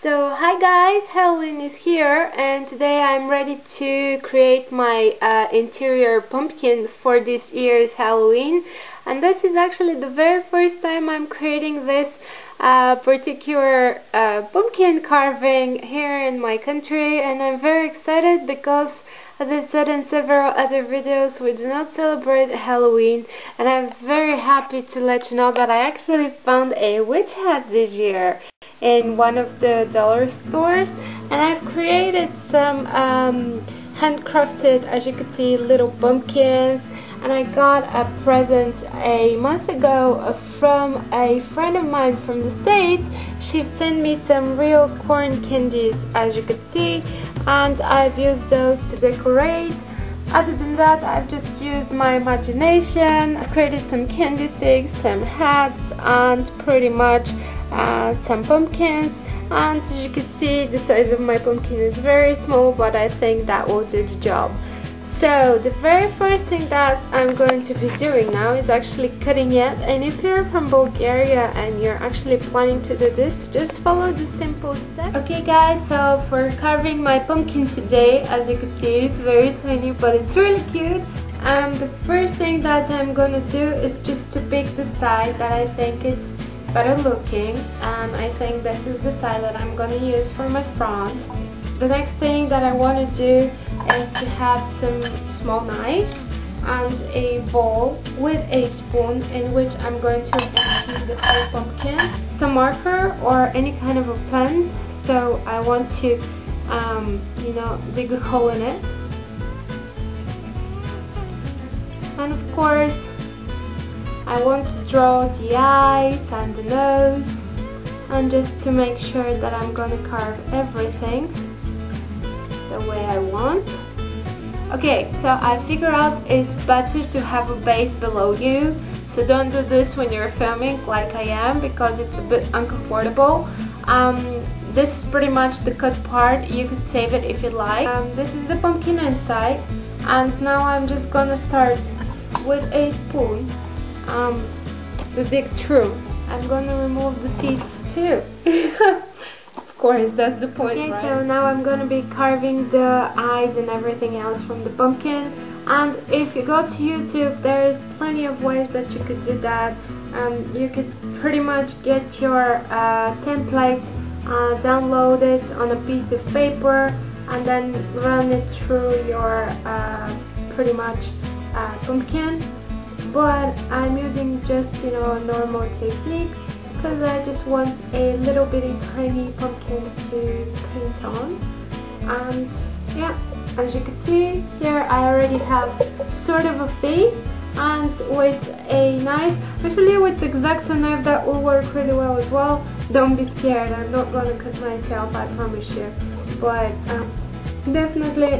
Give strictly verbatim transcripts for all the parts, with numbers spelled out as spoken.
So hi guys, Helen is here and today I'm ready to create my uh, interior pumpkin for this year's Halloween, and this is actually the very first time I'm creating this uh, particular uh, pumpkin carving here in my country, and I'm very excited because, as I said in several other videos, we do not celebrate Halloween, and I'm very happy to let you know that I actually found a witch hat this year in one of the dollar stores, and I've created some um, handcrafted, as you can see, little pumpkins. And I got a present a month ago from a friend of mine from the States. She sent me some real corn candies, as you can see, and I've used those to decorate. Other than that, I've just used my imagination. I've created some candy sticks, some hats, and pretty much Uh, some pumpkins, and as you can see, the size of my pumpkin is very small, but I think that will do the job. So the very first thing that I'm going to be doing now is actually cutting it, and if you're from Bulgaria and you're actually planning to do this, just follow the simple steps. Okay guys, so for carving my pumpkin today, as you can see, it's very tiny, but it's really cute. And um, the first thing that I'm going to do is just to pick the side that I think is better looking, and I think this is the side that I'm going to use for my front. The next thing that I want to do is to have some small knives and a bowl with a spoon, in which I'm going to empty the whole pumpkin. Some marker or any kind of a plant, so I want to um, you know, dig a hole in it, and of course I want to draw the eyes and the nose, and just to make sure that I'm going to carve everything the way I want. Okay, so I figure out it's better to have a base below you, so don't do this when you're filming like I am, because it's a bit uncomfortable. Um, this is pretty much the cut part, you could save it if you like. Um, this is the pumpkin inside, and now I'm just going to start with a spoon Um, to dig through. I'm gonna remove the seeds too. Of course, that's the point, okay, right? So now I'm gonna be carving the eyes and everything else from the pumpkin. And if you go to YouTube, there's plenty of ways that you could do that. Um, you could pretty much get your uh, template, uh, download it on a piece of paper, and then run it through your uh, pretty much uh, pumpkin. But I'm using just, you know, a normal technique, because I just want a little bitty tiny pumpkin to paint on. And yeah, as you can see here, I already have sort of a face, and with a knife, actually with the X-Acto knife, that will work really well as well. Don't be scared, I'm not gonna cut myself, I promise you. But um, definitely,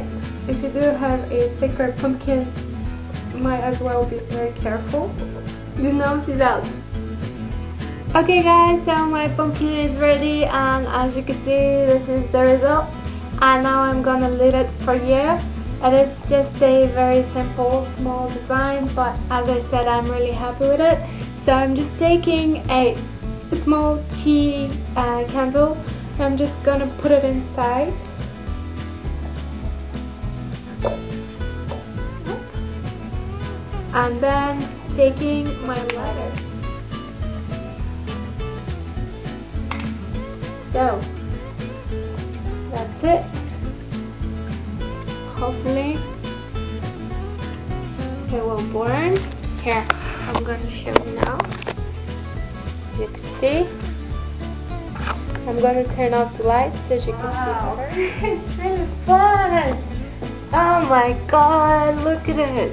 if you do have a thicker pumpkin, might as well be very careful. The nose is out. Okay guys, so my pumpkin is ready, and as you can see, this is the result. And now I'm gonna lid it for you. It is just a very simple, small design, but as I said, I'm really happy with it. So I'm just taking a small tea uh, candle, and I'm just gonna put it inside. And then taking my lighter. So that's it. Hopefully it will burn. Here, I'm gonna show you now. As you can see, I'm gonna turn off the light so you can wow. see better. It's really fun. Oh my god! Look at it.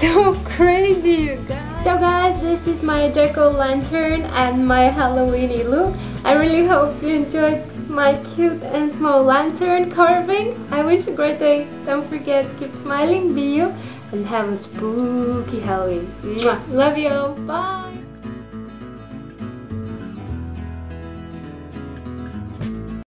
So crazy, you guys! So guys, this is my jack-o'-lantern and my Halloweeny look. I really hope you enjoyed my cute and small lantern carving. I wish you a great day. Don't forget, keep smiling, be you, and have a spooky Halloween. Mwah. Love you all. Bye!